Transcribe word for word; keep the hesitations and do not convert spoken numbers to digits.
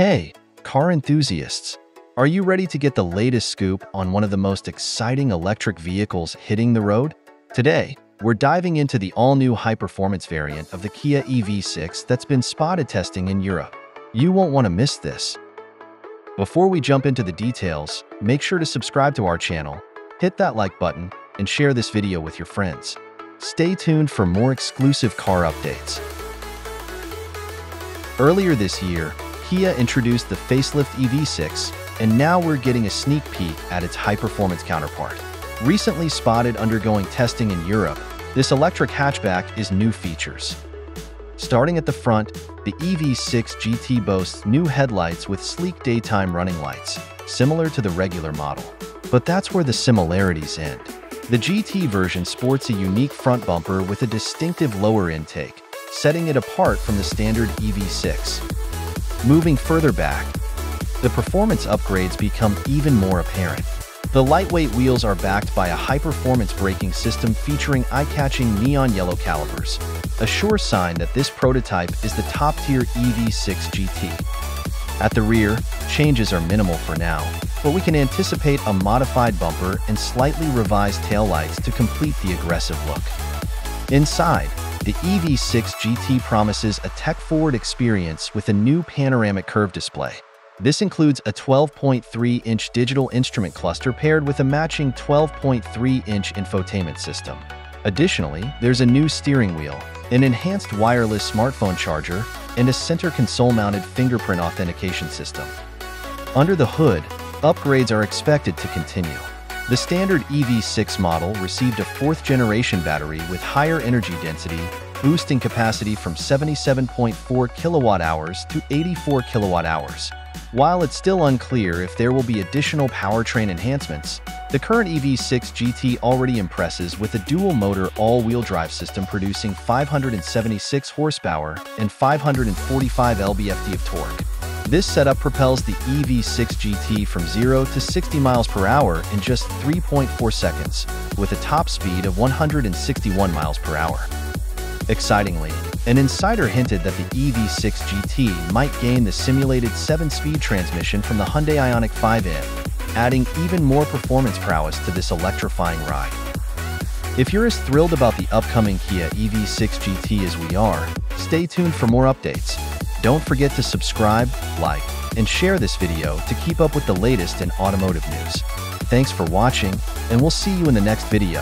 Hey, car enthusiasts! Are you ready to get the latest scoop on one of the most exciting electric vehicles hitting the road? Today, we're diving into the all-new high-performance variant of the Kia E V six that's been spotted testing in Europe. You won't want to miss this. Before we jump into the details, make sure to subscribe to our channel, hit that like button, and share this video with your friends. Stay tuned for more exclusive car updates. Earlier this year, Kia introduced the facelift E V six, and now we're getting a sneak peek at its high-performance counterpart. Recently spotted undergoing testing in Europe, this electric hatchback is new features. Starting at the front, the E V six G T boasts new headlights with sleek daytime running lights, similar to the regular model. But that's where the similarities end. The G T version sports a unique front bumper with a distinctive lower intake, setting it apart from the standard E V six. Moving further back, the performance upgrades become even more apparent. The lightweight wheels are backed by a high-performance braking system featuring eye-catching neon yellow calipers, a sure sign that this prototype is the top-tier E V six G T. At the rear, changes are minimal for now, but we can anticipate a modified bumper and slightly revised taillights to complete the aggressive look. Inside, the E V six G T promises a tech-forward experience with a new panoramic curve display. This includes a twelve point three inch digital instrument cluster paired with a matching twelve point three inch infotainment system. Additionally, there's a new steering wheel, an enhanced wireless smartphone charger, and a center console-mounted fingerprint authentication system. Under the hood, upgrades are expected to continue. The standard E V six model received a fourth-generation battery with higher energy density, boosting capacity from seventy-seven point four kilowatt hours to eighty-four kilowatt hours. While it's still unclear if there will be additional powertrain enhancements, the current E V six G T already impresses with a dual-motor all-wheel drive system producing five hundred seventy-six horsepower and five hundred forty-five pound-feet of torque. This setup propels the E V six G T from zero to sixty miles per hour in just three point four seconds, with a top speed of one hundred sixty-one miles per hour. Excitingly, an insider hinted that the E V six G T might gain the simulated seven-speed transmission from the Hyundai Ioniq five N, adding even more performance prowess to this electrifying ride. If you're as thrilled about the upcoming Kia E V six G T as we are, stay tuned for more updates. Don't forget to subscribe, like, and share this video to keep up with the latest in automotive news. Thanks for watching, and we'll see you in the next video.